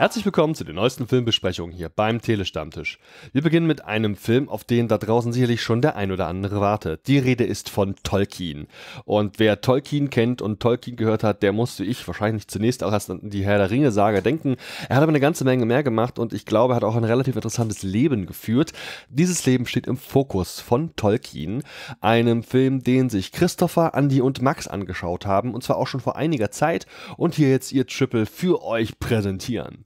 Herzlich willkommen zu den neuesten Filmbesprechungen hier beim Telestammtisch. Wir beginnen mit einem Film, auf den da draußen sicherlich schon der ein oder andere wartet. Die Rede ist von Tolkien. Und wer Tolkien kennt und Tolkien gehört hat, der musste ich wahrscheinlich zunächst auch erst an die Herr der Ringe-Saga denken. Er hat aber eine ganze Menge mehr gemacht und ich glaube, er hat auch ein relativ interessantes Leben geführt. Dieses Leben steht im Fokus von Tolkien, einem Film, den sich Christopher, Andy und Max angeschaut haben, und zwar auch schon vor einiger Zeit, und hier jetzt ihr Triple für euch präsentieren.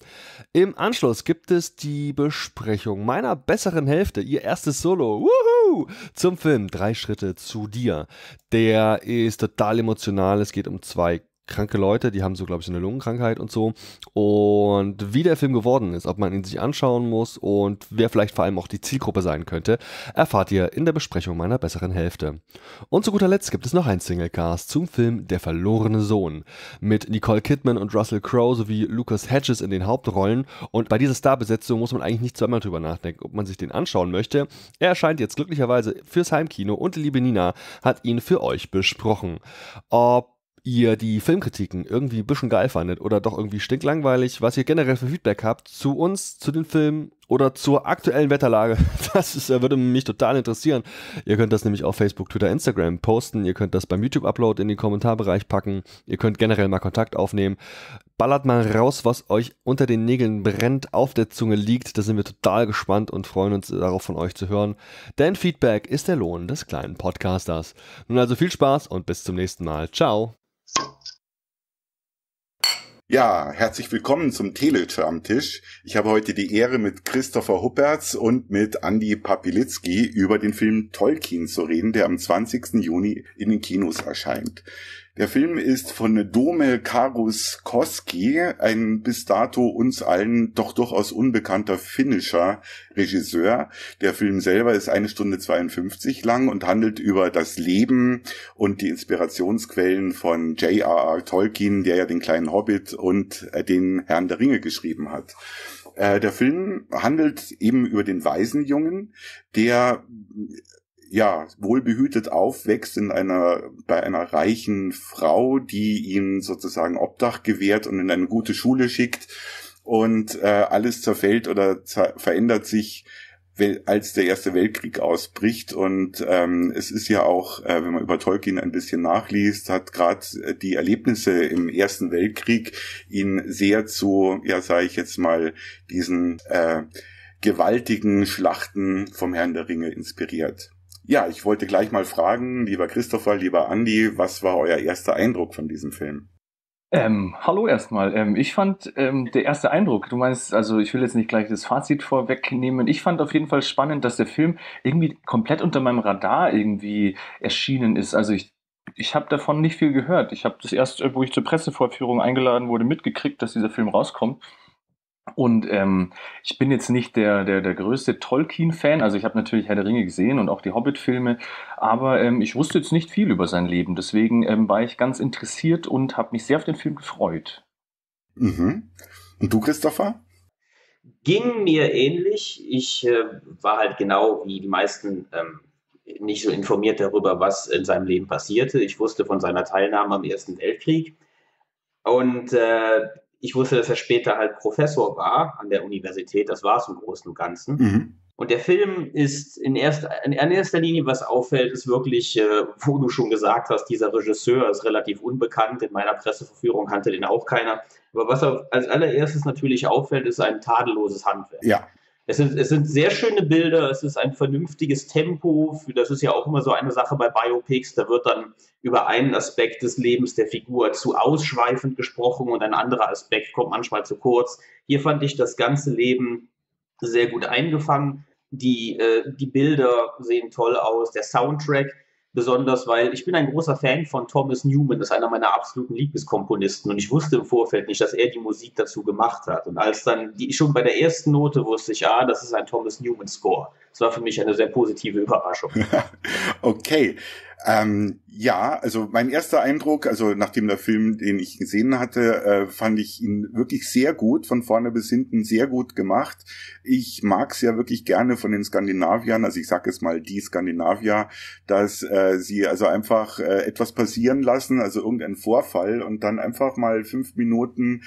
Im Anschluss gibt es die Besprechung meiner besseren Hälfte, ihr erstes Solo, wuhu, zum Film Drei Schritte zu dir. Der ist total emotional, es geht um zwei kranke Leute, die haben so, glaube ich, so eine Lungenkrankheit und so. Und wie der Film geworden ist, ob man ihn sich anschauen muss und wer vielleicht vor allem auch die Zielgruppe sein könnte, erfahrt ihr in der Besprechung meiner besseren Hälfte. Und zu guter Letzt gibt es noch einen Singlecast zum Film Der verlorene Sohn mit Nicole Kidman und Russell Crowe sowie Lucas Hedges in den Hauptrollen. Und bei dieser Starbesetzung muss man eigentlich nicht zweimal drüber nachdenken, ob man sich den anschauen möchte. Er erscheint jetzt glücklicherweise fürs Heimkino und die liebe Nina hat ihn für euch besprochen. Ob ihr die Filmkritiken irgendwie ein bisschen geil fandet oder doch irgendwie stinklangweilig, was ihr generell für Feedback habt zu uns, zu den Filmen oder zur aktuellen Wetterlage, würde mich total interessieren. Ihr könnt das nämlich auf Facebook, Twitter, Instagram posten, ihr könnt das beim YouTube-Upload in den Kommentarbereich packen, ihr könnt generell mal Kontakt aufnehmen. Ballert mal raus, was euch unter den Nägeln brennt, auf der Zunge liegt, da sind wir total gespannt und freuen uns darauf, von euch zu hören, denn Feedback ist der Lohn des kleinen Podcasters. Nun also viel Spaß und bis zum nächsten Mal. Ciao! Ja, herzlich willkommen zum Telestammtisch. Ich habe heute die Ehre, mit Christopher Huppertz und mit Andy Papilitzki über den Film Tolkien zu reden, der am 20. Juni in den Kinos erscheint. Der Film ist von Dome Karukoski, ein bis dato uns allen doch durchaus unbekannter finnischer Regisseur. Der Film selber ist 1 Stunde 52 lang und handelt über das Leben und die Inspirationsquellen von J.R.R. Tolkien, der ja den kleinen Hobbit und den Herrn der Ringe geschrieben hat. Der Film handelt eben über den Waisenjungen, der ja wohlbehütet aufwächst bei einer reichen Frau, die ihm sozusagen Obdach gewährt und in eine gute Schule schickt, und alles zerfällt oder verändert sich, als der Erste Weltkrieg ausbricht. Und es ist ja auch, wenn man über Tolkien ein bisschen nachliest, hat gerade die Erlebnisse im Ersten Weltkrieg ihn sehr zu, ja, sage ich jetzt mal, diesen gewaltigen Schlachten vom Herrn der Ringe inspiriert. Ja, ich wollte gleich mal fragen, lieber Christopher, lieber Andy, was war euer erster Eindruck von diesem Film? Hallo erstmal. Ich fand, der erste Eindruck, du meinst, also ich will jetzt nicht gleich das Fazit vorwegnehmen, ich fand auf jeden Fall spannend, dass der Film irgendwie komplett unter meinem Radar irgendwie erschienen ist. Also ich habe davon nicht viel gehört. Ich habe das erst, wo ich zur Pressevorführung eingeladen wurde, mitgekriegt, dass dieser Film rauskommt. Und ich bin jetzt nicht der größte Tolkien-Fan, also ich habe natürlich Herr der Ringe gesehen und auch die Hobbit-Filme, aber ich wusste jetzt nicht viel über sein Leben, deswegen war ich ganz interessiert und habe mich sehr auf den Film gefreut. Mhm. Und du, Christopher? Ging mir ähnlich, ich war halt genau wie die meisten nicht so informiert darüber, was in seinem Leben passierte. Ich wusste von seiner Teilnahme am Ersten Weltkrieg und ich wusste, dass er später halt Professor war an der Universität. Das war es im Großen und Ganzen. Mhm. Und der Film ist in erster Linie, was auffällt, ist wirklich, wo du schon gesagt hast, dieser Regisseur ist relativ unbekannt. In meiner Presseverführung kannte den auch keiner. Aber was als allererstes natürlich auffällt, ist ein tadelloses Handwerk. Ja. Es sind sehr schöne Bilder, es ist ein vernünftiges Tempo, das ist ja auch immer so eine Sache bei Biopics, da wird dann über einen Aspekt des Lebens der Figur zu ausschweifend gesprochen und ein anderer Aspekt kommt manchmal zu kurz. Hier fand ich das ganze Leben sehr gut eingefangen, die Bilder sehen toll aus, der Soundtrack besonders, weil ich bin ein großer Fan von Thomas Newman, das ist einer meiner absoluten Lieblingskomponisten, und ich wusste im Vorfeld nicht, dass er die Musik dazu gemacht hat. Und als dann, schon bei der ersten Note wusste ich, das ist ein Thomas Newman Score. Das war für mich eine sehr positive Überraschung. Okay. Ja, also mein erster Eindruck, also nachdem der Film, den ich gesehen hatte, fand ich ihn wirklich sehr gut, von vorne bis hinten sehr gut gemacht. Ich mag's ja wirklich gerne von den Skandinaviern, also ich sag jetzt mal die Skandinavier, dass sie also einfach etwas passieren lassen, also irgendein Vorfall und dann einfach mal 5 Minuten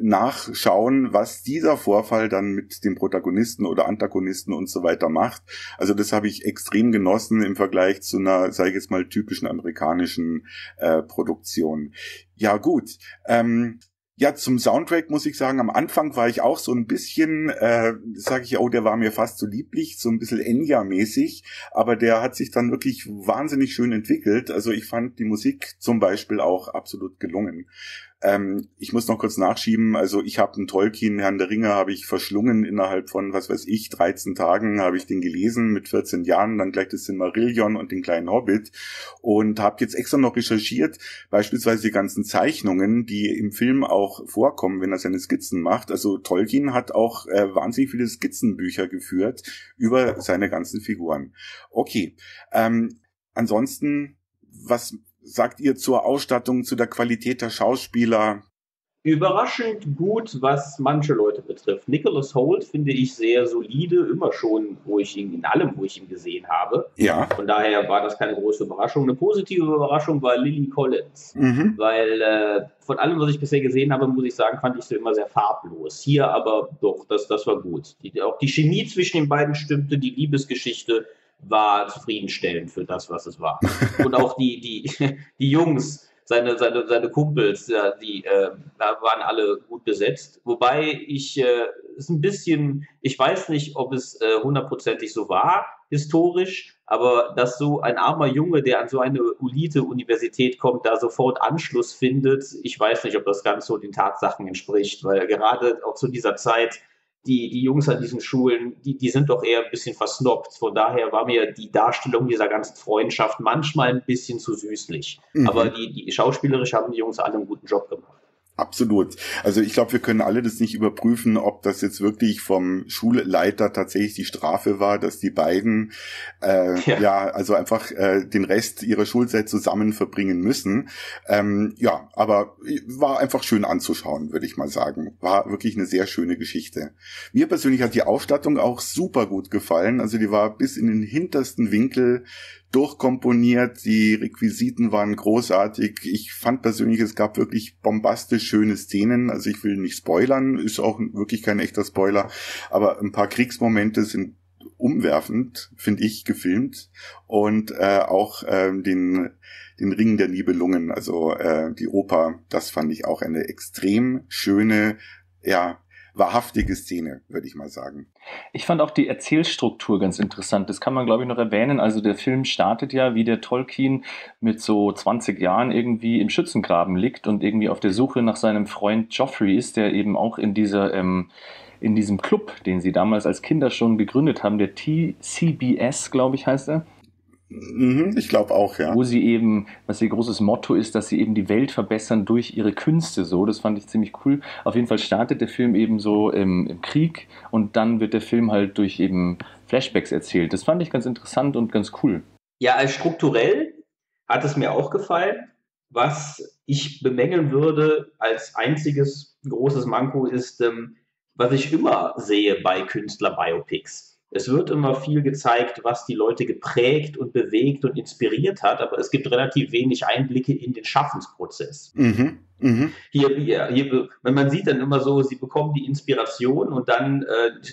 nachschauen, was dieser Vorfall dann mit dem Protagonisten oder Antagonisten und so weiter macht. Also das habe ich extrem genossen im Vergleich zu einer, sage ich jetzt mal, typischen amerikanischen Produktion. Ja gut, ja, zum Soundtrack muss ich sagen, am Anfang war ich auch so ein bisschen, sage ich, oh, der war mir fast zu lieblich, so ein bisschen Enya-mäßig, aber der hat sich dann wirklich wahnsinnig schön entwickelt. Also ich fand die Musik zum Beispiel auch absolut gelungen. Ich muss noch kurz nachschieben, also ich habe einen Tolkien, Herrn der Ringe, habe ich verschlungen innerhalb von, 13 Tagen habe ich den gelesen, mit 14 Jahren, dann gleich das Silmarillion und den kleinen Hobbit und habe jetzt extra noch recherchiert, beispielsweise die ganzen Zeichnungen, die im Film auch vorkommen, wenn er seine Skizzen macht. Also Tolkien hat auch wahnsinnig viele Skizzenbücher geführt über seine ganzen Figuren. Okay, ansonsten, was sagt ihr zur Ausstattung, zu der Qualität der Schauspieler? Überraschend gut, was manche Leute betrifft. Nicholas Hoult finde ich sehr solide, immer schon, wo ich ihn gesehen habe. Ja. Von daher war das keine große Überraschung. Eine positive Überraschung war Lily Collins, weil von allem, was ich bisher gesehen habe, muss ich sagen, fand ich sie immer sehr farblos. Hier aber doch, das war gut. Auch die Chemie zwischen den beiden stimmte, die Liebesgeschichte war zufriedenstellend für das, was es war. Und auch die Jungs, seine Kumpels, ja, die waren alle gut besetzt. Wobei ich ist ein bisschen, ich weiß nicht, ob es hundertprozentig so war, historisch, aber dass so ein armer Junge, der an so eine Elite-Universität kommt, da sofort Anschluss findet, ich weiß nicht, ob das Ganze so den Tatsachen entspricht, weil gerade auch zu dieser Zeit die Jungs an diesen Schulen, die sind doch eher ein bisschen versnobbt. Von daher war mir die Darstellung dieser ganzen Freundschaft manchmal ein bisschen zu süßlich. Mhm. Aber die schauspielerisch haben die Jungs alle einen guten Job gemacht. Absolut. Also ich glaube, wir können alle das nicht überprüfen, ob das jetzt wirklich vom Schulleiter tatsächlich die Strafe war, dass die beiden also einfach den Rest ihrer Schulzeit zusammen verbringen müssen. Ja, aber war einfach schön anzuschauen, würde ich mal sagen. War wirklich eine sehr schöne Geschichte. Mir persönlich hat die Ausstattung auch super gut gefallen. Also die war bis in den hintersten Winkel durchkomponiert, die Requisiten waren großartig. Ich fand persönlich, es gab wirklich bombastisch schöne Szenen. Also ich will nicht spoilern, ist auch wirklich kein echter Spoiler, aber ein paar Kriegsmomente sind umwerfend, finde ich, gefilmt. Und auch den Ring der Nibelungen, also die Oper, das fand ich auch eine extrem schöne, ja, wahrhaftige Szene, würde ich mal sagen. Ich fand auch die Erzählstruktur ganz interessant. Das kann man, glaube ich, noch erwähnen. Also der Film startet ja, wie der Tolkien mit so 20 Jahren irgendwie im Schützengraben liegt und irgendwie auf der Suche nach seinem Freund Joffrey ist, der eben auch in diesem Club, den sie damals als Kinder schon gegründet haben, der TCBS, glaube ich, heißt er. Ich glaube auch, ja. Wo sie eben, was ihr großes Motto ist, dass sie eben die Welt verbessern durch ihre Künste, so. Das fand ich ziemlich cool. Auf jeden Fall startet der Film eben so im Krieg und dann wird der Film halt durch eben Flashbacks erzählt. Das fand ich ganz interessant und ganz cool. Ja, als strukturell hat es mir auch gefallen. Was ich bemängeln würde als einziges großes Manko ist, was ich immer sehe bei Künstlerbiopics. Es wird immer viel gezeigt, was die Leute geprägt und bewegt und inspiriert hat, aber es gibt relativ wenig Einblicke in den Schaffensprozess. Hier, wenn man sieht dann immer so, sie bekommen die Inspiration und dann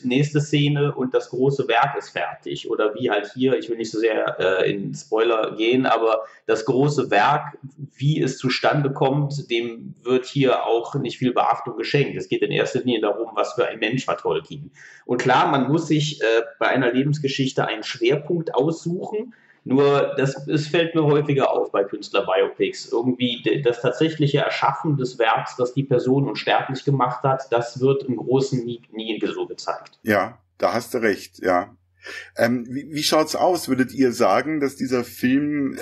nächste Szene und das große Werk ist fertig. Oder wie halt hier, ich will nicht so sehr in Spoiler gehen, aber das große Werk, wie es zustande kommt, dem wird hier auch nicht viel Beachtung geschenkt. Es geht in erster Linie darum, was für ein Mensch war Tolkien. Und klar, man muss sich bei einer Lebensgeschichte einen Schwerpunkt aussuchen. Nur, das fällt mir häufiger auf bei Künstlerbiopics. Irgendwie das tatsächliche Erschaffen des Werks, das die Person unsterblich gemacht hat, das wird im Großen nie so gezeigt. Ja, da hast du recht, ja. Wie schaut's aus? Würdet ihr sagen, dass dieser Film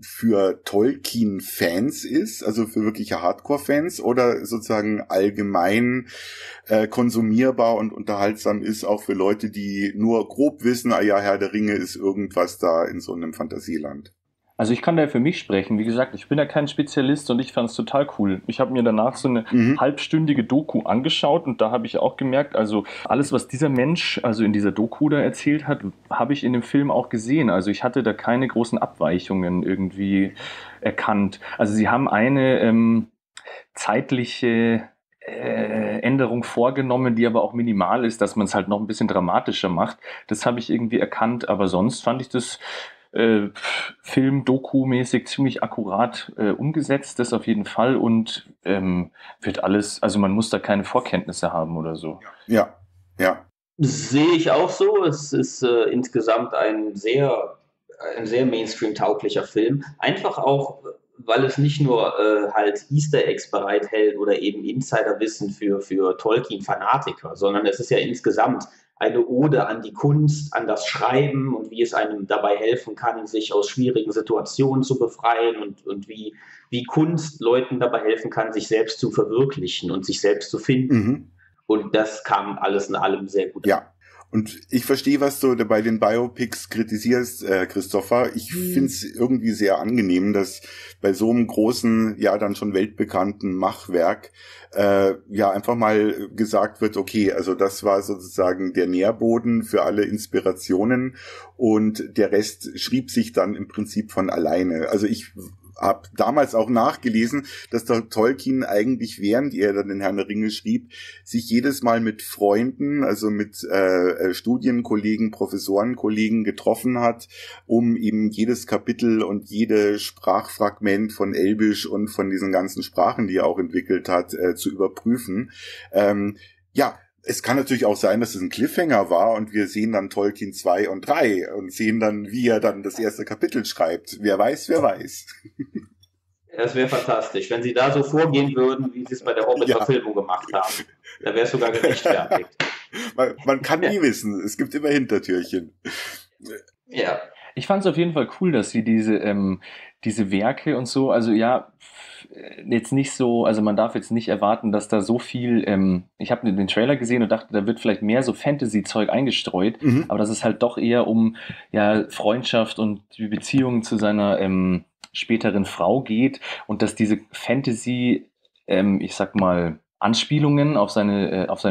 für Tolkien-Fans ist, also für wirkliche Hardcore-Fans, oder sozusagen allgemein konsumierbar und unterhaltsam ist, auch für Leute, die nur grob wissen, ah ja, Herr der Ringe ist irgendwas da in so einem Fantasieland? Also ich kann da für mich sprechen. Wie gesagt, ich bin ja kein Spezialist und ich fand es total cool. Ich habe mir danach so eine halbstündige Doku angeschaut und da habe ich auch gemerkt, also alles, was dieser Mensch also in dieser Doku da erzählt hat, habe ich in dem Film auch gesehen. Also ich hatte da keine großen Abweichungen irgendwie erkannt. Also sie haben eine zeitliche Änderung vorgenommen, die aber auch minimal ist, dass man es halt noch ein bisschen dramatischer macht. Das habe ich irgendwie erkannt, aber sonst fand ich das Film-Doku-mäßig ziemlich akkurat umgesetzt, das auf jeden Fall, und wird alles, also man muss da keine Vorkenntnisse haben oder so. Ja, ja. Das sehe ich auch so. Es ist insgesamt ein sehr Mainstream-tauglicher Film. Einfach auch, weil es nicht nur halt Easter Eggs bereithält oder eben Insiderwissen für Tolkien-Fanatiker, sondern es ist ja insgesamt eine Ode an die Kunst, an das Schreiben und wie es einem dabei helfen kann, sich aus schwierigen Situationen zu befreien und wie Kunst Leuten dabei helfen kann, sich selbst zu verwirklichen und sich selbst zu finden. Und das kam alles in allem sehr gut an. Und ich verstehe, was du bei den Biopics kritisierst, Christopher. Ich finde es irgendwie sehr angenehm, dass bei so einem großen, ja dann schon weltbekannten Machwerk einfach mal gesagt wird, okay, also das war sozusagen der Nährboden für alle Inspirationen und der Rest schrieb sich dann im Prinzip von alleine. Also ich habe damals auch nachgelesen, dass der Tolkien eigentlich, während er dann den Herrn der Ringe schrieb, sich jedes Mal mit Freunden, also mit Studienkollegen, Professorenkollegen getroffen hat, um eben jedes Kapitel und jedes Sprachfragment von Elbisch und von diesen ganzen Sprachen, die er auch entwickelt hat, zu überprüfen. Es kann natürlich auch sein, dass es ein Cliffhanger war und wir sehen dann Tolkien 2 und 3 und sehen dann, wie er dann das erste Kapitel schreibt. Wer weiß, wer weiß. Das wäre fantastisch, wenn sie da so vorgehen würden, wie sie es bei der Hobbit-Verfilmung gemacht haben. Da wäre es sogar gerechtfertigt. Man kann nie wissen, es gibt immer Hintertürchen. Ja. Ich fand es auf jeden Fall cool, dass sie diese Werke und so, also ja, jetzt nicht so, also man darf jetzt nicht erwarten, dass da so viel, ich habe den Trailer gesehen und dachte, da wird vielleicht mehr so Fantasy-Zeug eingestreut, aber das ist halt doch eher um Freundschaft und die Beziehung zu seiner späteren Frau geht und dass diese Fantasy, ich sag mal, Anspielungen auf sein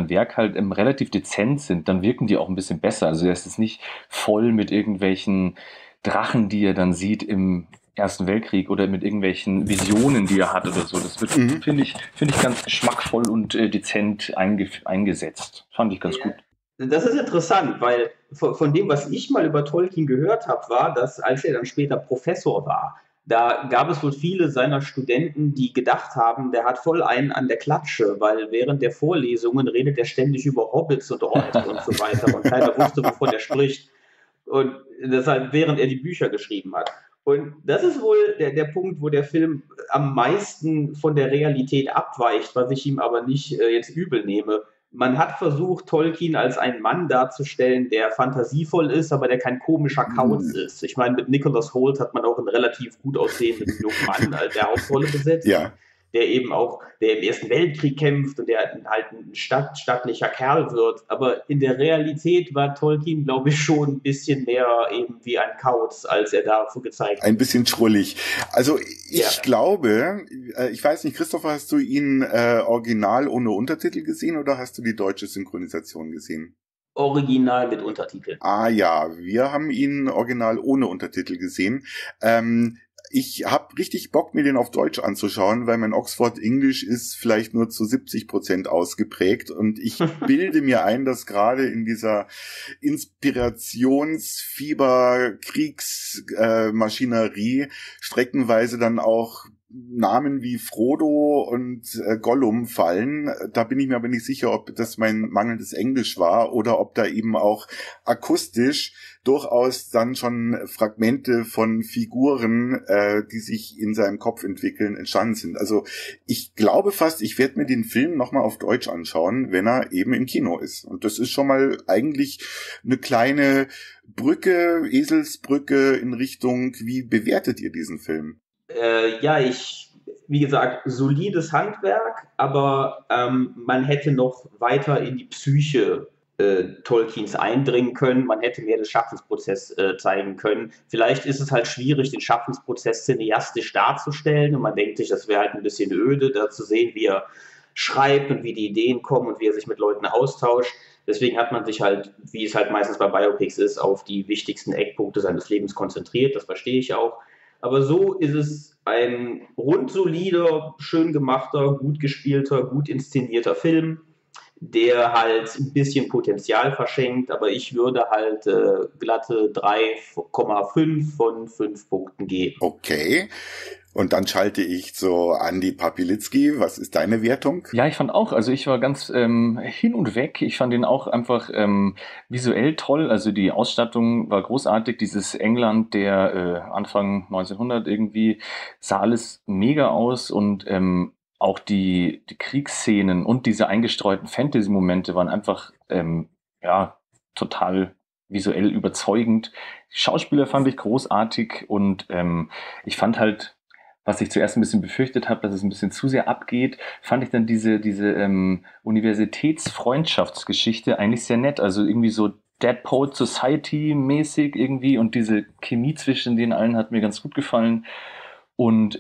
Werk halt relativ dezent sind, dann wirken die auch ein bisschen besser. Also er ist jetzt nicht voll mit irgendwelchen Drachen, die er dann sieht im Ersten Weltkrieg oder mit irgendwelchen Visionen, die er hat oder so. Das wird, finde ich, ganz geschmackvoll und dezent eingesetzt. Fand ich ganz gut. Das ist interessant, weil von dem, was ich mal über Tolkien gehört habe, war, dass als er dann später Professor war, da gab es wohl viele seiner Studenten, die gedacht haben, der hat voll einen an der Klatsche, weil während der Vorlesungen redet er ständig über Hobbits und Orks und so weiter und keiner wusste, wovon er spricht. Und deshalb, während er die Bücher geschrieben hat. Und das ist wohl der Punkt, wo der Film am meisten von der Realität abweicht, was ich ihm aber nicht jetzt übel nehme. Man hat versucht, Tolkien als einen Mann darzustellen, der fantasievoll ist, aber der kein komischer Kauz ist. Ich meine, mit Nicholas Hoult hat man auch einen relativ gut aussehenden jungen Mann als der Hauptrolle besetzt, der eben auch, der im Ersten Weltkrieg kämpft und der halt ein stattlicher Kerl wird. Aber in der Realität war Tolkien, glaube ich, schon ein bisschen mehr eben wie ein Kauz, als er dafür gezeigt hat. Ein bisschen schrullig. Also ich glaube, ich weiß nicht, Christopher, hast du ihn original ohne Untertitel gesehen oder hast du die deutsche Synchronisation gesehen? Original mit Untertitel. Ah ja, wir haben ihn original ohne Untertitel gesehen. Ich habe richtig Bock, mir den auf Deutsch anzuschauen, weil mein Oxford English ist vielleicht nur zu 70% ausgeprägt und ich bilde mir ein, dass gerade in dieser Inspirationsfieber-Kriegsmaschinerie streckenweise dann auch Namen wie Frodo und Gollum fallen. Da bin ich mir aber nicht sicher, ob das mein mangelndes Englisch war oder ob da eben auch akustisch durchaus dann schon Fragmente von Figuren, die sich in seinem Kopf entwickeln, entstanden sind. Also ich glaube fast, ich werde mir den Film nochmal auf Deutsch anschauen, wenn er eben im Kino ist. Und das ist schon mal eigentlich eine kleine Brücke, Eselsbrücke in Richtung, wie bewertet ihr diesen Film? Wie gesagt, solides Handwerk, aber man hätte noch weiter in die Psyche Tolkiens eindringen können, man hätte mehr des Schaffensprozesses zeigen können. Vielleicht ist es halt schwierig, den Schaffensprozess cineastisch darzustellen und man denkt sich, das wäre halt ein bisschen öde, da zu sehen, wie er schreibt und wie die Ideen kommen und wie er sich mit Leuten austauscht. Deswegen hat man sich halt, wie es halt meistens bei Biopics ist, auf die wichtigsten Eckpunkte seines Lebens konzentriert, das verstehe ich auch. Aber so ist es ein rundsolider, schön gemachter, gut gespielter, gut inszenierter Film, der halt ein bisschen Potenzial verschenkt, aber ich würde halt glatte 3,5 von 5 Punkten geben. Okay, und dann schalte ich zu Andy Papilitzki. Was ist deine Wertung? Ja, ich fand auch, also ich war ganz hin und weg. Ich fand ihn auch einfach visuell toll. Also die Ausstattung war großartig. Dieses England der Anfang 1900 irgendwie sah alles mega aus und auch die Kriegsszenen und diese eingestreuten Fantasy-Momente waren einfach total visuell überzeugend. Die Schauspieler fand ich großartig und ich fand halt, was ich zuerst ein bisschen befürchtet habe, dass es ein bisschen zu sehr abgeht, fand ich dann diese Universitätsfreundschaftsgeschichte eigentlich sehr nett. Also irgendwie so Dead Poet Society mäßig irgendwie und diese Chemie zwischen den allen hat mir ganz gut gefallen. Und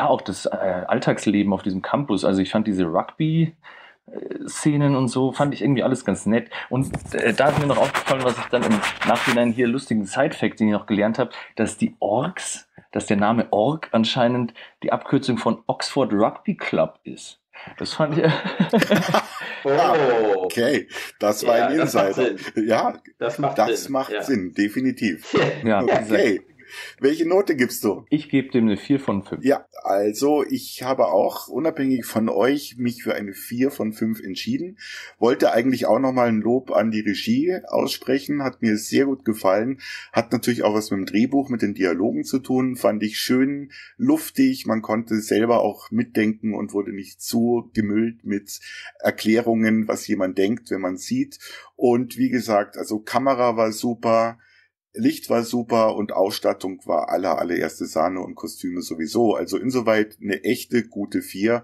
auch das Alltagsleben auf diesem Campus. Also ich fand diese Rugby-Szenen und so, fand ich irgendwie alles ganz nett. Und da ist mir noch aufgefallen, was ich dann im Nachhinein hier lustigen Side-Fact, den ich noch gelernt habe, dass die Orks, dass der Name Org anscheinend die Abkürzung von Oxford Rugby Club ist. Das fand ich... Oh. Okay, das war ein Insider. Das macht Sinn, definitiv. Ja, okay. Welche Note gibst du? Ich gebe dem eine 4 von 5. Ja, also ich habe auch unabhängig von euch mich für eine 4 von 5 entschieden. Wollte eigentlich auch nochmal ein Lob an die Regie aussprechen. Hat mir sehr gut gefallen. Hat natürlich auch was mit dem Drehbuch, mit den Dialogen zu tun. Fand ich schön luftig. Man konnte selber auch mitdenken und wurde nicht zu gemüllt mit Erklärungen, was jemand denkt, wenn man sieht. Und wie gesagt, also Kamera war super. Licht war super und Ausstattung war allererste Sahne und Kostüme sowieso. Also insoweit eine echte, gute 4.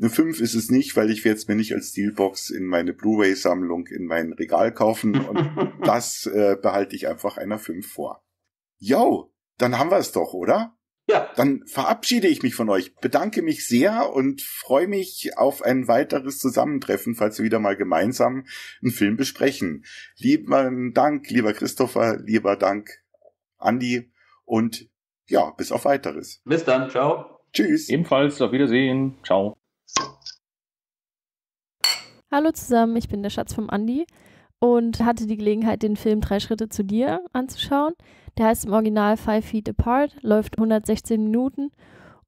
Eine 5 ist es nicht, weil ich werde es mir nicht als Steelbox in meine Blu-ray-Sammlung in mein Regal kaufen und das behalte ich einfach einer 5 vor. Jo, dann haben wir es doch, oder? Ja. Dann verabschiede ich mich von euch, bedanke mich sehr und freue mich auf ein weiteres Zusammentreffen, falls wir wieder mal gemeinsam einen Film besprechen. Lieben Dank, lieber Christopher, lieber Dank, Andi und ja, bis auf weiteres. Bis dann, ciao. Tschüss. Ebenfalls, auf Wiedersehen, ciao. Hallo zusammen, ich bin der Schatz vom Andi und hatte die Gelegenheit, den Film 3 Schritte zu dir anzuschauen. Der heißt im Original 5 Feet Apart, läuft 116 Minuten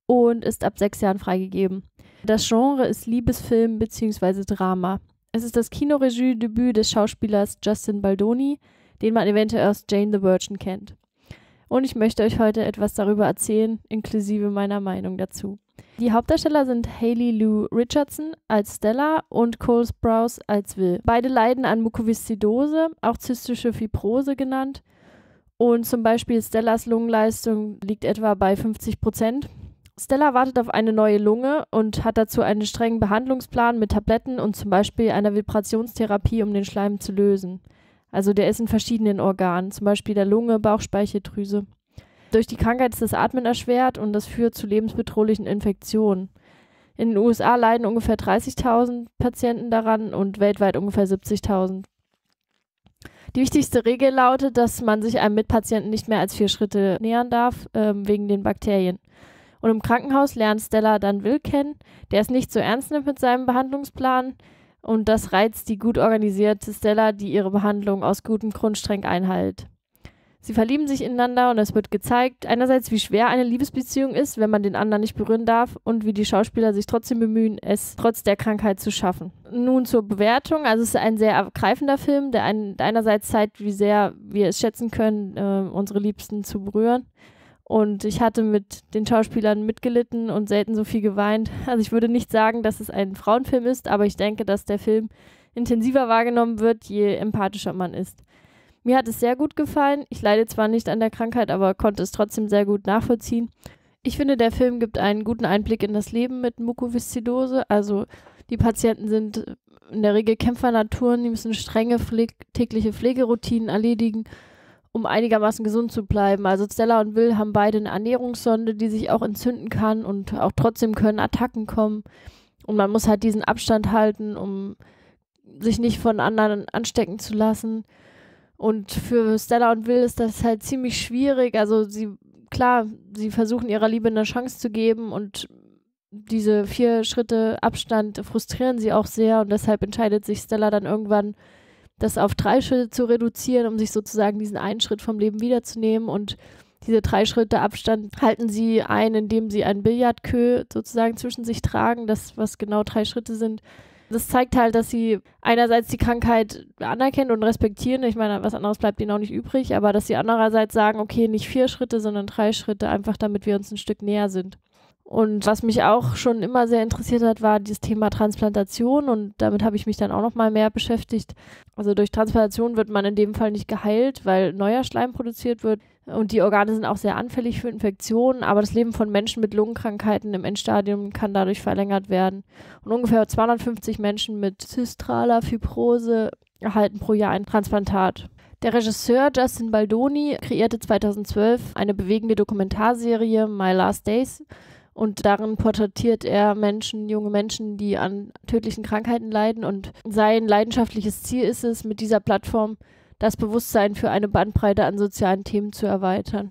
und ist ab 6 Jahren freigegeben. Das Genre ist Liebesfilm bzw. Drama. Es ist das Kinoregiedebüt des Schauspielers Justin Baldoni, den man eventuell aus Jane the Virgin kennt. Und ich möchte euch heute etwas darüber erzählen, inklusive meiner Meinung dazu. Die Hauptdarsteller sind Haley Lu Richardson als Stella und Cole Sprouse als Will. Beide leiden an Mukoviszidose, auch zystische Fibrose genannt. Und zum Beispiel Stellas Lungenleistung liegt etwa bei 50%. Stella wartet auf eine neue Lunge und hat dazu einen strengen Behandlungsplan mit Tabletten und zum Beispiel einer Vibrationstherapie, um den Schleim zu lösen. Also der ist in verschiedenen Organen, zum Beispiel der Lunge, Bauchspeicheldrüse. Durch die Krankheit ist das Atmen erschwert und das führt zu lebensbedrohlichen Infektionen. In den USA leiden ungefähr 30.000 Patienten daran und weltweit ungefähr 70.000. Die wichtigste Regel lautet, dass man sich einem Mitpatienten nicht mehr als 4 Schritte nähern darf, wegen den Bakterien. Und im Krankenhaus lernt Stella dann Will kennen, der es nicht so ernst nimmt mit seinem Behandlungsplan. Und das reizt die gut organisierte Stella, die ihre Behandlung aus gutem Grund streng einhält. Sie verlieben sich ineinander und es wird gezeigt, einerseits wie schwer eine Liebesbeziehung ist, wenn man den anderen nicht berühren darf und wie die Schauspieler sich trotzdem bemühen, es trotz der Krankheit zu schaffen. Nun zur Bewertung. Also es ist ein sehr ergreifender Film, der einerseits zeigt, wie sehr wir es schätzen können, unsere Liebsten zu berühren. Und ich hatte mit den Schauspielern mitgelitten und selten so viel geweint. Also ich würde nicht sagen, dass es ein Frauenfilm ist, aber ich denke, dass der Film intensiver wahrgenommen wird, je empathischer man ist. Mir hat es sehr gut gefallen. Ich leide zwar nicht an der Krankheit, aber konnte es trotzdem sehr gut nachvollziehen. Ich finde, der Film gibt einen guten Einblick in das Leben mit Mukoviszidose. Also die Patienten sind in der Regel Kämpfernaturen, die müssen strenge tägliche Pflegeroutinen erledigen, um einigermaßen gesund zu bleiben. Also Stella und Will haben beide eine Ernährungssonde, die sich auch entzünden kann und auch trotzdem können Attacken kommen. Und man muss halt diesen Abstand halten, um sich nicht von anderen anstecken zu lassen. Und für Stella und Will ist das halt ziemlich schwierig. Also sie versuchen ihrer Liebe eine Chance zu geben und diese 4 Schritte Abstand frustrieren sie auch sehr und deshalb entscheidet sich Stella dann irgendwann, das auf 3 Schritte zu reduzieren, um sich sozusagen diesen einen Schritt vom Leben wiederzunehmen, und diese 3 Schritte Abstand halten sie ein, indem sie einen Billardkö sozusagen zwischen sich tragen, das was genau 3 Schritte sind. Das zeigt halt, dass sie einerseits die Krankheit anerkennen und respektieren, ich meine, was anderes bleibt ihnen auch nicht übrig, aber dass sie andererseits sagen, okay, nicht 4 Schritte, sondern 3 Schritte, einfach damit wir uns ein Stück näher sind. Und was mich auch schon immer sehr interessiert hat, war dieses Thema Transplantation, und damit habe ich mich dann auch nochmal mehr beschäftigt. Also durch Transplantation wird man in dem Fall nicht geheilt, weil neuer Schleim produziert wird und die Organe sind auch sehr anfällig für Infektionen, aber das Leben von Menschen mit Lungenkrankheiten im Endstadium kann dadurch verlängert werden. Und ungefähr 250 Menschen mit zystraler Fibrose erhalten pro Jahr ein Transplantat. Der Regisseur Justin Baldoni kreierte 2012 eine bewegende Dokumentarserie My Last Days, und darin porträtiert er junge Menschen, die an tödlichen Krankheiten leiden. Und sein leidenschaftliches Ziel ist es, mit dieser Plattform das Bewusstsein für eine Bandbreite an sozialen Themen zu erweitern.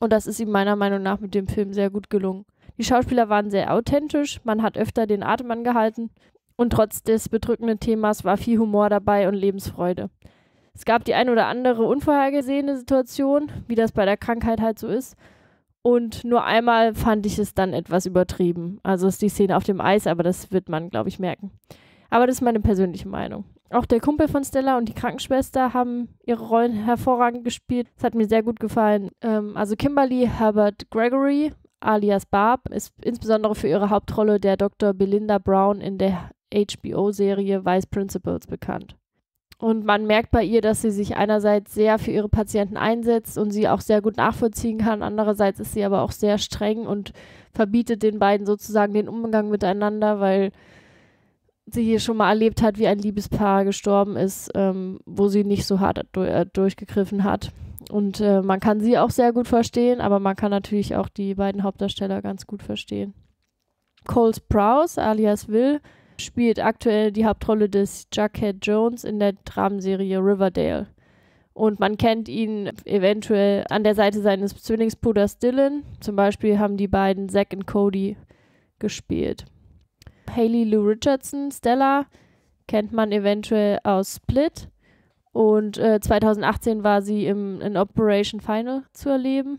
Und das ist ihm meiner Meinung nach mit dem Film sehr gut gelungen. Die Schauspieler waren sehr authentisch, man hat öfter den Atem angehalten. Und trotz des bedrückenden Themas war viel Humor dabei und Lebensfreude. Es gab die ein oder andere unvorhergesehene Situation, wie das bei der Krankheit halt so ist. Und nur einmal fand ich es dann etwas übertrieben. Also ist die Szene auf dem Eis, aber das wird man, glaube ich, merken. Aber das ist meine persönliche Meinung. Auch der Kumpel von Stella und die Krankenschwester haben ihre Rollen hervorragend gespielt. Das hat mir sehr gut gefallen. Also Kimberly Herbert Gregory, alias Barb, ist insbesondere für ihre Hauptrolle der Dr. Belinda Brown in der HBO-Serie Vice Principals bekannt. Und man merkt bei ihr, dass sie sich einerseits sehr für ihre Patienten einsetzt und sie auch sehr gut nachvollziehen kann. Andererseits ist sie aber auch sehr streng und verbietet den beiden sozusagen den Umgang miteinander, weil sie hier schon mal erlebt hat, wie ein Liebespaar gestorben ist, wo sie nicht so hart durchgegriffen hat. Und man kann sie auch sehr gut verstehen, aber man kann natürlich auch die beiden Hauptdarsteller ganz gut verstehen. Cole Sprouse, alias Will, spielt aktuell die Hauptrolle des Jughead Jones in der Dramenserie Riverdale. Und man kennt ihn eventuell an der Seite seines Zwillingsbruders Dylan. Zum Beispiel haben die beiden Zack und Cody gespielt. Haley Lu Richardson, Stella, kennt man eventuell aus Split. Und 2018 war sie in Operation Final zu erleben.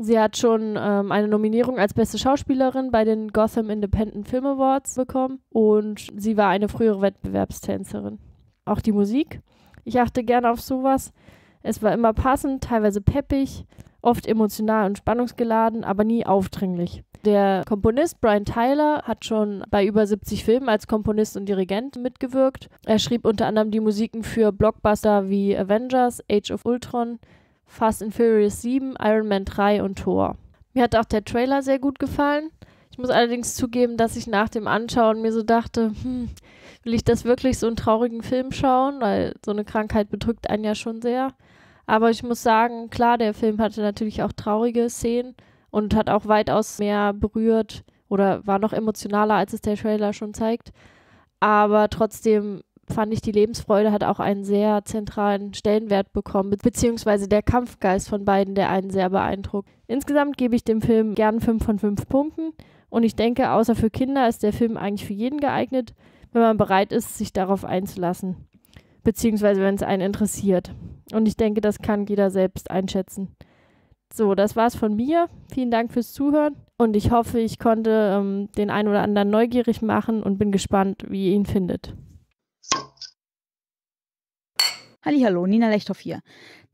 Sie hat schon eine Nominierung als beste Schauspielerin bei den Gotham Independent Film Awards bekommen und sie war eine frühere Wettbewerbstänzerin. Auch die Musik. Ich achte gerne auf sowas. Es war immer passend, teilweise peppig, oft emotional und spannungsgeladen, aber nie aufdringlich. Der Komponist Brian Tyler hat schon bei über 70 Filmen als Komponist und Dirigent mitgewirkt. Er schrieb unter anderem die Musiken für Blockbuster wie Avengers, Age of Ultron, Fast and Furious 7, Iron Man 3 und Thor. Mir hat auch der Trailer sehr gut gefallen. Ich muss allerdings zugeben, dass ich nach dem Anschauen mir so dachte, will ich das wirklich, so einen traurigen Film schauen? Weil so eine Krankheit bedrückt einen ja schon sehr. Aber ich muss sagen, klar, der Film hatte natürlich auch traurige Szenen und hat auch weitaus mehr berührt oder war noch emotionaler, als es der Trailer schon zeigt. Aber trotzdem fand ich, die Lebensfreude hat auch einen sehr zentralen Stellenwert bekommen, beziehungsweise der Kampfgeist von beiden, der einen sehr beeindruckt. Insgesamt gebe ich dem Film gern 5 von 5 Punkten und ich denke, außer für Kinder ist der Film eigentlich für jeden geeignet, wenn man bereit ist, sich darauf einzulassen. beziehungsweise wenn es einen interessiert. Und ich denke, das kann jeder selbst einschätzen. So, das war's von mir. Vielen Dank fürs Zuhören und ich hoffe, ich konnte den einen oder anderen neugierig machen und bin gespannt, wie ihr ihn findet. Hallihallo, Nina Lechthoff hier.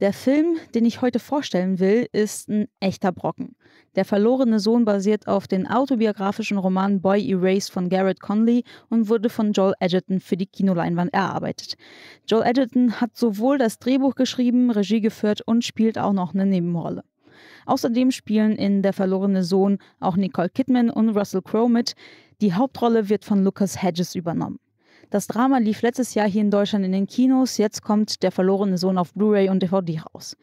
Der Film, den ich heute vorstellen will, ist ein echter Brocken. Der verlorene Sohn basiert auf dem autobiografischen Roman Boy Erased von Garrett Conley und wurde von Joel Edgerton für die Kinoleinwand erarbeitet. Joel Edgerton hat sowohl das Drehbuch geschrieben, Regie geführt und spielt auch noch eine Nebenrolle. Außerdem spielen in Der verlorene Sohn auch Nicole Kidman und Russell Crowe mit. Die Hauptrolle wird von Lucas Hedges übernommen. Das Drama lief letztes Jahr hier in Deutschland in den Kinos, jetzt kommt Der verlorene Sohn auf Blu-ray und DVD raus.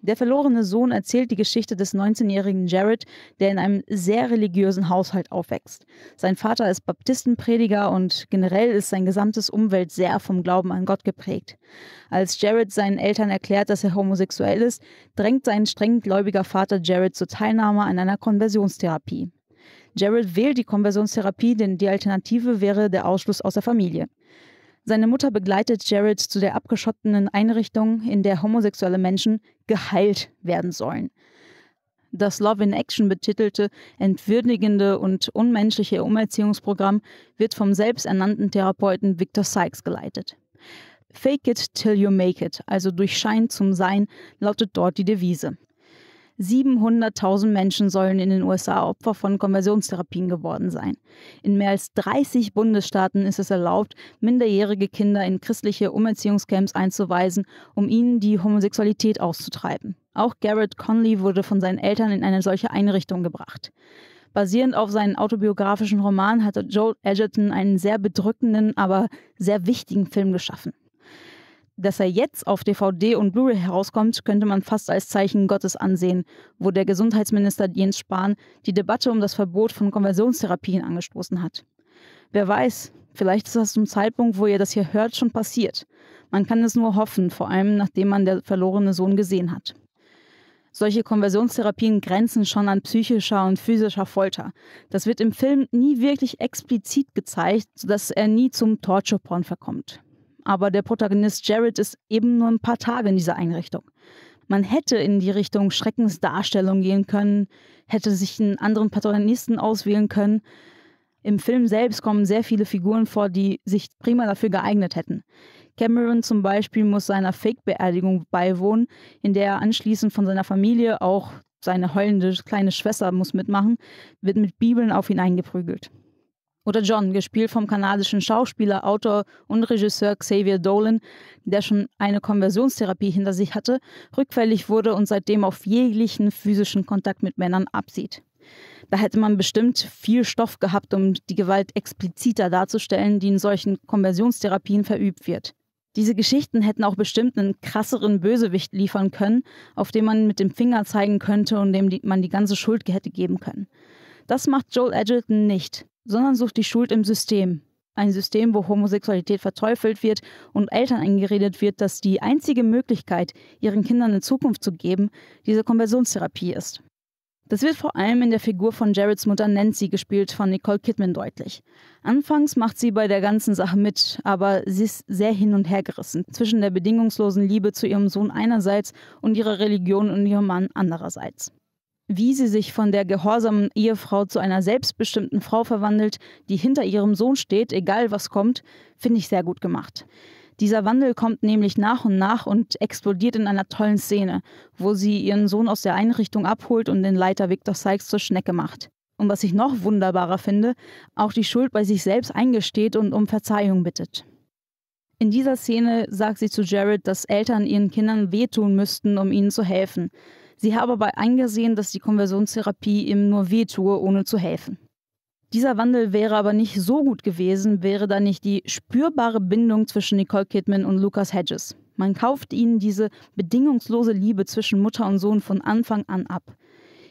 Der verlorene Sohn erzählt die Geschichte des 19-jährigen Jared, der in einem sehr religiösen Haushalt aufwächst. Sein Vater ist Baptistenprediger und generell ist sein gesamtes Umfeld sehr vom Glauben an Gott geprägt. Als Jared seinen Eltern erklärt, dass er homosexuell ist, drängt sein streng gläubiger Vater Jared zur Teilnahme an einer Konversionstherapie. Jared wählt die Konversionstherapie, denn die Alternative wäre der Ausschluss aus der Familie. Seine Mutter begleitet Jared zu der abgeschotteten Einrichtung, in der homosexuelle Menschen geheilt werden sollen. Das Love in Action betitelte, entwürdigende und unmenschliche Umerziehungsprogramm wird vom selbsternannten Therapeuten Victor Sykes geleitet. Fake it till you make it, also durch Schein zum Sein, lautet dort die Devise. 700.000 Menschen sollen in den USA Opfer von Konversionstherapien geworden sein. In mehr als 30 Bundesstaaten ist es erlaubt, minderjährige Kinder in christliche Umerziehungscamps einzuweisen, um ihnen die Homosexualität auszutreiben. Auch Garrett Conley wurde von seinen Eltern in eine solche Einrichtung gebracht. Basierend auf seinem autobiografischen Roman hatte Joel Edgerton einen sehr bedrückenden, aber sehr wichtigen Film geschaffen. Dass er jetzt auf DVD und Blu-ray herauskommt, könnte man fast als Zeichen Gottes ansehen, wo der Gesundheitsminister Jens Spahn die Debatte um das Verbot von Konversionstherapien angestoßen hat. Wer weiß, vielleicht ist das zum Zeitpunkt, wo ihr das hier hört, schon passiert. Man kann es nur hoffen, vor allem nachdem man Der verlorene Sohn gesehen hat. Solche Konversionstherapien grenzen schon an psychischer und physischer Folter. Das wird im Film nie wirklich explizit gezeigt, sodass er nie zum Torture-Porn verkommt. Aber der Protagonist Jared ist eben nur ein paar Tage in dieser Einrichtung. Man hätte in die Richtung Schreckensdarstellung gehen können, hätte sich einen anderen Protagonisten auswählen können. Im Film selbst kommen sehr viele Figuren vor, die sich prima dafür geeignet hätten. Cameron zum Beispiel muss seiner Fake-Beerdigung beiwohnen, in der er anschließend von seiner Familie, auch seine heulende kleine Schwester muss mitmachen, wird mit Bibeln auf ihn eingeprügelt. Oder John, gespielt vom kanadischen Schauspieler, Autor und Regisseur Xavier Dolan, der schon eine Konversionstherapie hinter sich hatte, rückfällig wurde und seitdem auf jeglichen physischen Kontakt mit Männern absieht. Da hätte man bestimmt viel Stoff gehabt, um die Gewalt expliziter darzustellen, die in solchen Konversionstherapien verübt wird. Diese Geschichten hätten auch bestimmt einen krasseren Bösewicht liefern können, auf den man mit dem Finger zeigen könnte und dem man die ganze Schuld hätte geben können. Das macht Joel Edgerton nicht, sondern sucht die Schuld im System. Ein System, wo Homosexualität verteufelt wird und Eltern eingeredet wird, dass die einzige Möglichkeit, ihren Kindern eine Zukunft zu geben, diese Konversionstherapie ist. Das wird vor allem in der Figur von Jareds Mutter Nancy, gespielt von Nicole Kidman, deutlich. Anfangs macht sie bei der ganzen Sache mit, aber sie ist sehr hin- und hergerissen zwischen der bedingungslosen Liebe zu ihrem Sohn einerseits und ihrer Religion und ihrem Mann andererseits. Wie sie sich von der gehorsamen Ehefrau zu einer selbstbestimmten Frau verwandelt, die hinter ihrem Sohn steht, egal was kommt, finde ich sehr gut gemacht. Dieser Wandel kommt nämlich nach und nach und explodiert in einer tollen Szene, wo sie ihren Sohn aus der Einrichtung abholt und den Leiter Victor Sykes zur Schnecke macht. Und was ich noch wunderbarer finde, auch die Schuld bei sich selbst eingesteht und um Verzeihung bittet. In dieser Szene sagt sie zu Jared, dass Eltern ihren Kindern wehtun müssten, um ihnen zu helfen. Sie habe aber eingesehen, dass die Konversionstherapie ihm nur weh tue, ohne zu helfen. Dieser Wandel wäre aber nicht so gut gewesen, wäre da nicht die spürbare Bindung zwischen Nicole Kidman und Lucas Hedges. Man kauft ihnen diese bedingungslose Liebe zwischen Mutter und Sohn von Anfang an ab.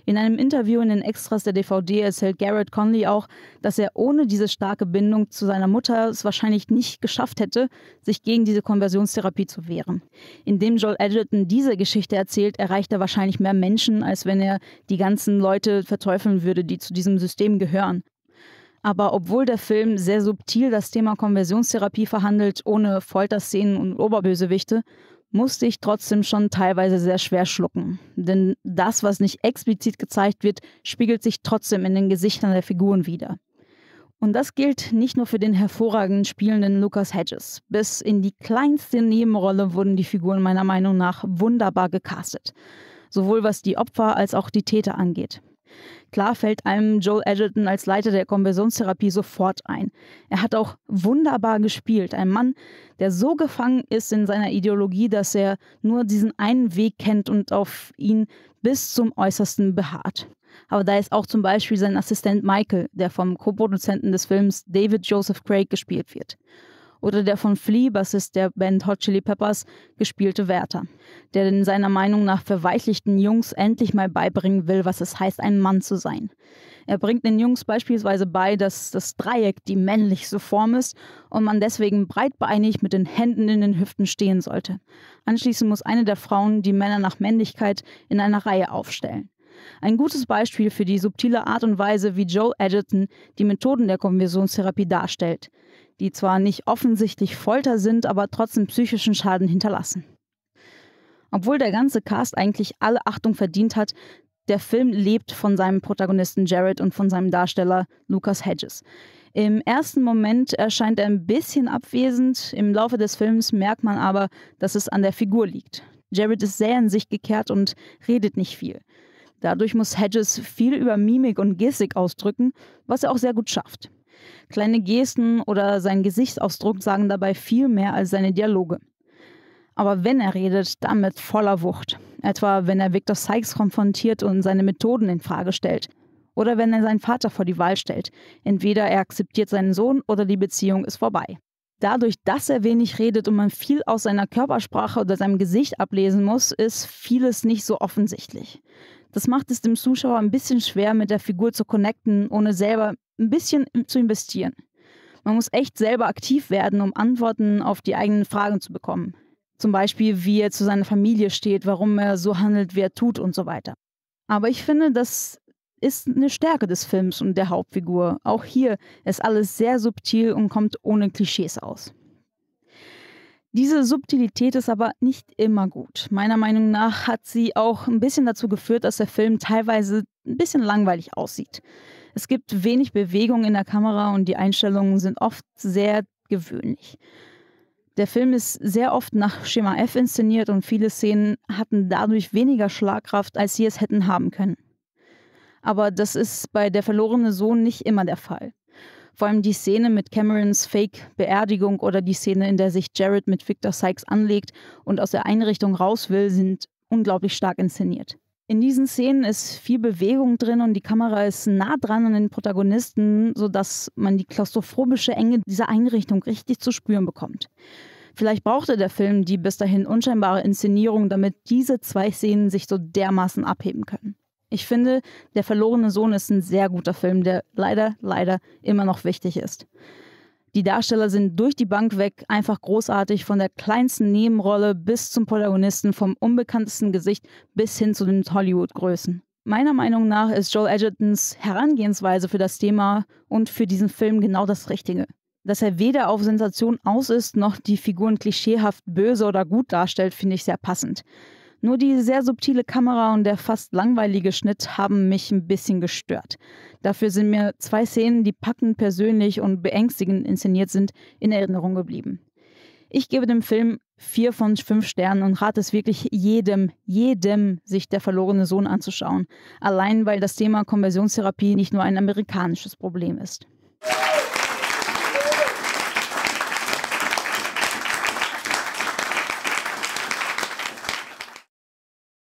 In einem Interview in den Extras der DVD erzählt Garrett Conley auch, dass er ohne diese starke Bindung zu seiner Mutter es wahrscheinlich nicht geschafft hätte, sich gegen diese Konversionstherapie zu wehren. Indem Joel Edgerton diese Geschichte erzählt, erreicht er wahrscheinlich mehr Menschen, als wenn er die ganzen Leute verteufeln würde, die zu diesem System gehören. Aber obwohl der Film sehr subtil das Thema Konversionstherapie verhandelt, ohne Folterszenen und Oberbösewichte, musste ich trotzdem schon teilweise sehr schwer schlucken. Denn das, was nicht explizit gezeigt wird, spiegelt sich trotzdem in den Gesichtern der Figuren wider. Und das gilt nicht nur für den hervorragend spielenden Lucas Hedges. Bis in die kleinste Nebenrolle wurden die Figuren meiner Meinung nach wunderbar gecastet. Sowohl was die Opfer als auch die Täter angeht. Klar fällt einem Joel Edgerton als Leiter der Konversionstherapie sofort ein. Er hat auch wunderbar gespielt. Ein Mann, der so gefangen ist in seiner Ideologie, dass er nur diesen einen Weg kennt und auf ihn bis zum Äußersten beharrt. Aber da ist auch zum Beispiel sein Assistent Michael, der vom Co-Produzenten des Films David Joseph Craig gespielt wird. Oder der von Flea, Bassist der Band Hot Chili Peppers, gespielte Wärter, der in seiner Meinung nach verweichlichten Jungs endlich mal beibringen will, was es heißt, ein Mann zu sein. Er bringt den Jungs beispielsweise bei, dass das Dreieck die männlichste Form ist und man deswegen breitbeinig mit den Händen in den Hüften stehen sollte. Anschließend muss eine der Frauen die Männer nach Männlichkeit in einer Reihe aufstellen. Ein gutes Beispiel für die subtile Art und Weise, wie Joel Edgerton die Methoden der Konversionstherapie darstellt, die zwar nicht offensichtlich Folter sind, aber trotzdem psychischen Schaden hinterlassen. Obwohl der ganze Cast eigentlich alle Achtung verdient hat, der Film lebt von seinem Protagonisten Jared und von seinem Darsteller Lucas Hedges. Im ersten Moment erscheint er ein bisschen abwesend, im Laufe des Films merkt man aber, dass es an der Figur liegt. Jared ist sehr in sich gekehrt und redet nicht viel. Dadurch muss Hedges viel über Mimik und Gestik ausdrücken, was er auch sehr gut schafft. Kleine Gesten oder sein Gesichtsausdruck sagen dabei viel mehr als seine Dialoge. Aber wenn er redet, dann mit voller Wucht. Etwa wenn er Victor Sykes konfrontiert und seine Methoden in Frage stellt. Oder wenn er seinen Vater vor die Wahl stellt. Entweder er akzeptiert seinen Sohn oder die Beziehung ist vorbei. Dadurch, dass er wenig redet und man viel aus seiner Körpersprache oder seinem Gesicht ablesen muss, ist vieles nicht so offensichtlich. Das macht es dem Zuschauer ein bisschen schwer, mit der Figur zu connecten, ohne selber ein bisschen zu investieren. Man muss echt selber aktiv werden, um Antworten auf die eigenen Fragen zu bekommen. Zum Beispiel, wie er zu seiner Familie steht, warum er so handelt, wie er tut und so weiter. Aber ich finde, das ist eine Stärke des Films und der Hauptfigur. Auch hier ist alles sehr subtil und kommt ohne Klischees aus. Diese Subtilität ist aber nicht immer gut. Meiner Meinung nach hat sie auch ein bisschen dazu geführt, dass der Film teilweise ein bisschen langweilig aussieht. Es gibt wenig Bewegung in der Kamera und die Einstellungen sind oft sehr gewöhnlich. Der Film ist sehr oft nach Schema F inszeniert und viele Szenen hatten dadurch weniger Schlagkraft, als sie es hätten haben können. Aber das ist bei Der verlorene Sohn nicht immer der Fall. Vor allem die Szene mit Camerons Fake-Beerdigung oder die Szene, in der sich Jared mit Victor Sykes anlegt und aus der Einrichtung raus will, sind unglaublich stark inszeniert. In diesen Szenen ist viel Bewegung drin und die Kamera ist nah dran an den Protagonisten, sodass man die klaustrophobische Enge dieser Einrichtung richtig zu spüren bekommt. Vielleicht brauchte der Film die bis dahin unscheinbare Inszenierung, damit diese zwei Szenen sich so dermaßen abheben können. Ich finde, Der verlorene Sohn ist ein sehr guter Film, der leider immer noch wichtig ist. Die Darsteller sind durch die Bank weg einfach großartig, von der kleinsten Nebenrolle bis zum Protagonisten, vom unbekanntesten Gesicht bis hin zu den Hollywood-Größen. Meiner Meinung nach ist Joel Edgertons Herangehensweise für das Thema und für diesen Film genau das Richtige. Dass er weder auf Sensation aus ist, noch die Figuren klischeehaft böse oder gut darstellt, finde ich sehr passend. Nur die sehr subtile Kamera und der fast langweilige Schnitt haben mich ein bisschen gestört. Dafür sind mir zwei Szenen, die packend persönlich und beängstigend inszeniert sind, in Erinnerung geblieben. Ich gebe dem Film 4 von 5 Sternen und rate es wirklich jedem, sich Der verlorene Sohn anzuschauen. Allein weil das Thema Konversionstherapie nicht nur ein amerikanisches Problem ist.